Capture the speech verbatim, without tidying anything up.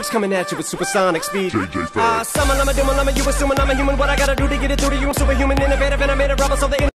It's coming at you with supersonic speed. K J five. Uh, summon, I'm a demon, I'm a you assuming I'm a human. What I gotta do to get it through to you? I'm superhuman, innovative, and I made a rubber so the